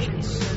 Thanks.